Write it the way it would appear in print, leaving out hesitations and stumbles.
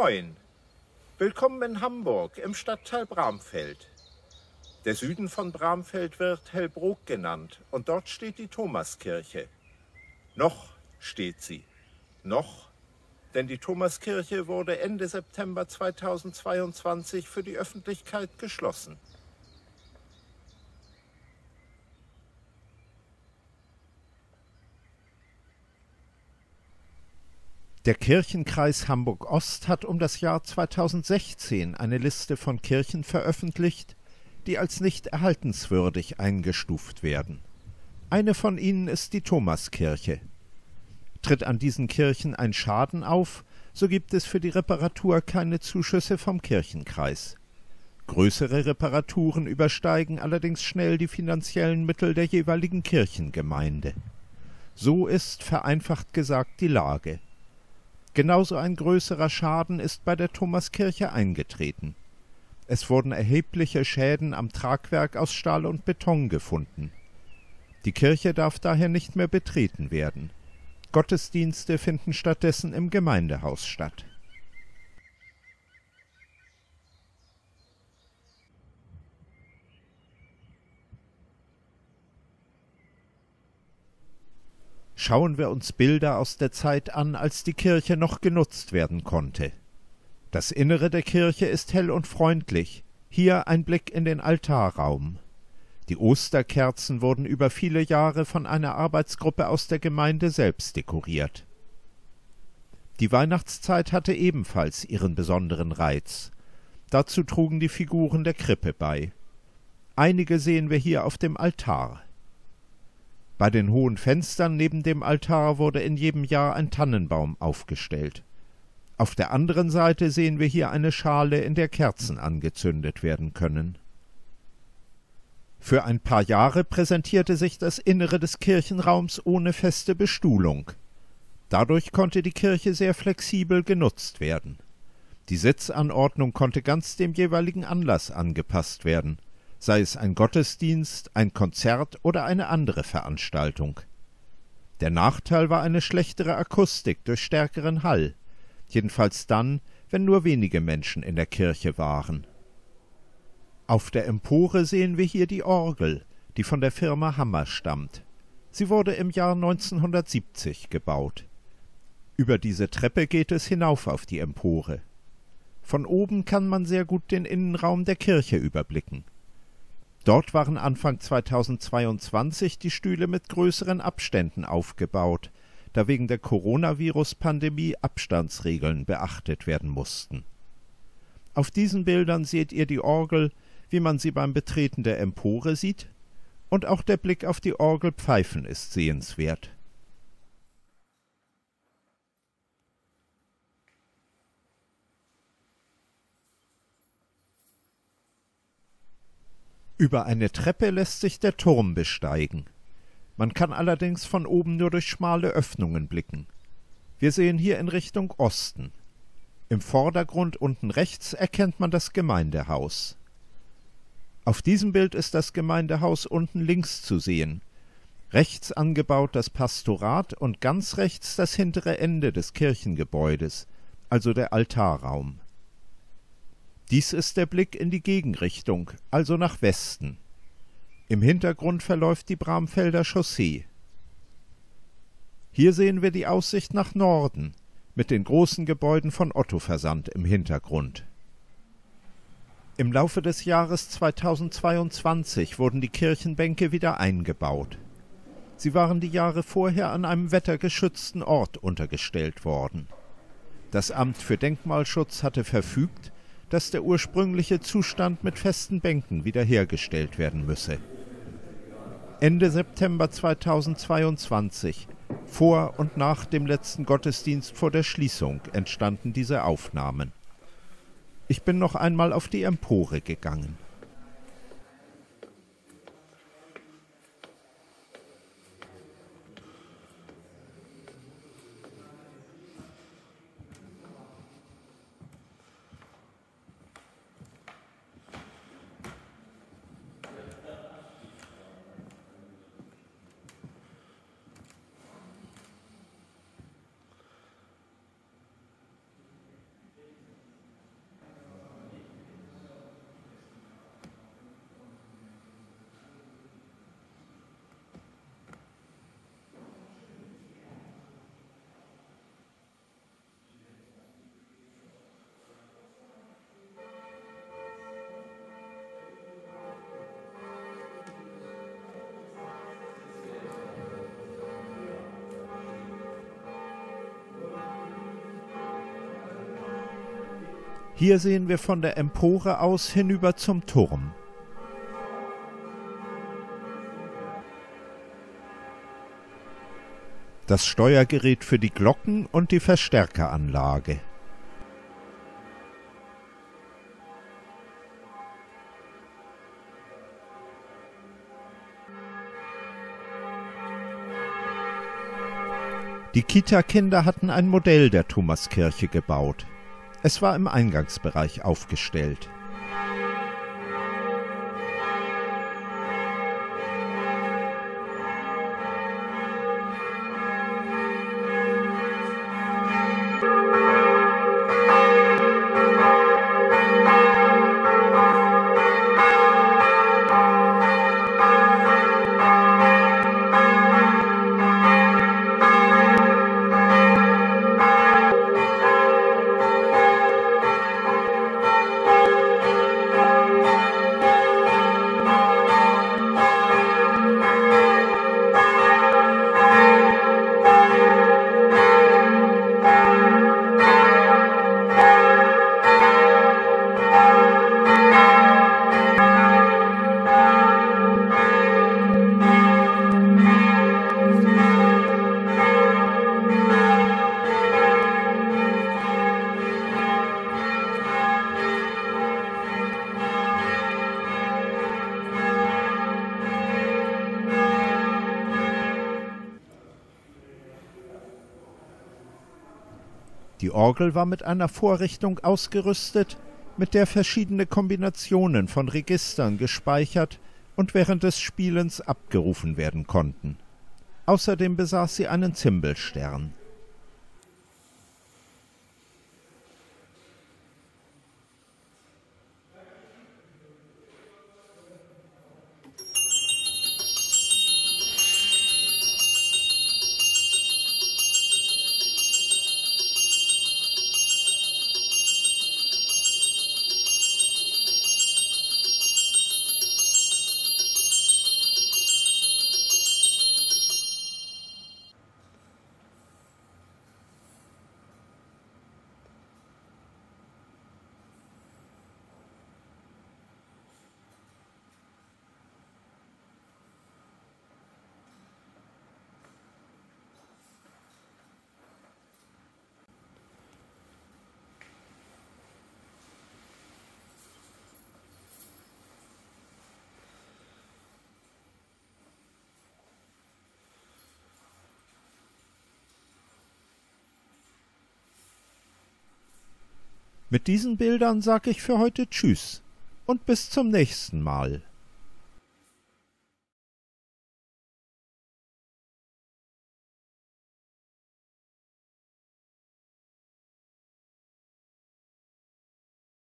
Moin! Willkommen in Hamburg, im Stadtteil Bramfeld. Der Süden von Bramfeld wird Hellbrook genannt und dort steht die Thomaskirche. Noch steht sie. Noch, denn die Thomaskirche wurde Ende September 2022 für die Öffentlichkeit geschlossen. Der Kirchenkreis Hamburg-Ost hat um das Jahr 2016 eine Liste von Kirchen veröffentlicht, die als nicht erhaltenswürdig eingestuft werden. Eine von ihnen ist die Thomaskirche. Tritt an diesen Kirchen ein Schaden auf, so gibt es für die Reparatur keine Zuschüsse vom Kirchenkreis. Größere Reparaturen übersteigen allerdings schnell die finanziellen Mittel der jeweiligen Kirchengemeinde. So ist, vereinfacht gesagt, die Lage. Genauso ein größerer Schaden ist bei der Thomaskirche eingetreten. Es wurden erhebliche Schäden am Tragwerk aus Stahl und Beton gefunden. Die Kirche darf daher nicht mehr betreten werden. Gottesdienste finden stattdessen im Gemeindehaus statt. Schauen wir uns Bilder aus der Zeit an, als die Kirche noch genutzt werden konnte. Das Innere der Kirche ist hell und freundlich, hier ein Blick in den Altarraum. Die Osterkerzen wurden über viele Jahre von einer Arbeitsgruppe aus der Gemeinde selbst dekoriert. Die Weihnachtszeit hatte ebenfalls ihren besonderen Reiz. Dazu trugen die Figuren der Krippe bei. Einige sehen wir hier auf dem Altar. Bei den hohen Fenstern neben dem Altar wurde in jedem Jahr ein Tannenbaum aufgestellt. Auf der anderen Seite sehen wir hier eine Schale, in der Kerzen angezündet werden können. Für ein paar Jahre präsentierte sich das Innere des Kirchenraums ohne feste Bestuhlung. Dadurch konnte die Kirche sehr flexibel genutzt werden. Die Sitzanordnung konnte ganz dem jeweiligen Anlass angepasst werden, sei es ein Gottesdienst, ein Konzert oder eine andere Veranstaltung. Der Nachteil war eine schlechtere Akustik durch stärkeren Hall, jedenfalls dann, wenn nur wenige Menschen in der Kirche waren. Auf der Empore sehen wir hier die Orgel, die von der Firma Hammer stammt. Sie wurde im Jahr 1970 gebaut. Über diese Treppe geht es hinauf auf die Empore. Von oben kann man sehr gut den Innenraum der Kirche überblicken. Dort waren Anfang 2022 die Stühle mit größeren Abständen aufgebaut, da wegen der Coronavirus-Pandemie Abstandsregeln beachtet werden mussten. Auf diesen Bildern seht ihr die Orgel, wie man sie beim Betreten der Empore sieht, und auch der Blick auf die Orgelpfeifen ist sehenswert. Über eine Treppe lässt sich der Turm besteigen. Man kann allerdings von oben nur durch schmale Öffnungen blicken. Wir sehen hier in Richtung Osten. Im Vordergrund unten rechts erkennt man das Gemeindehaus. Auf diesem Bild ist das Gemeindehaus unten links zu sehen. Rechts angebaut das Pastorat und ganz rechts das hintere Ende des Kirchengebäudes, also der Altarraum. Dies ist der Blick in die Gegenrichtung, also nach Westen. Im Hintergrund verläuft die Bramfelder Chaussee. Hier sehen wir die Aussicht nach Norden, mit den großen Gebäuden von Ottoversand im Hintergrund. Im Laufe des Jahres 2022 wurden die Kirchenbänke wieder eingebaut. Sie waren die Jahre vorher an einem wettergeschützten Ort untergestellt worden. Das Amt für Denkmalschutz hatte verfügt, dass der ursprüngliche Zustand mit festen Bänken wiederhergestellt werden müsse. Ende September 2022, vor und nach dem letzten Gottesdienst vor der Schließung, entstanden diese Aufnahmen. Ich bin noch einmal auf die Empore gegangen. Hier sehen wir von der Empore aus hinüber zum Turm. Das Steuergerät für die Glocken und die Verstärkeranlage. Die Kita-Kinder hatten ein Modell der Thomaskirche gebaut. Es war im Eingangsbereich aufgestellt. Die Orgel war mit einer Vorrichtung ausgerüstet, mit der verschiedene Kombinationen von Registern gespeichert und während des Spielens abgerufen werden konnten. Außerdem besaß sie einen Zimbelstern. Mit diesen Bildern sage ich für heute Tschüss und bis zum nächsten Mal.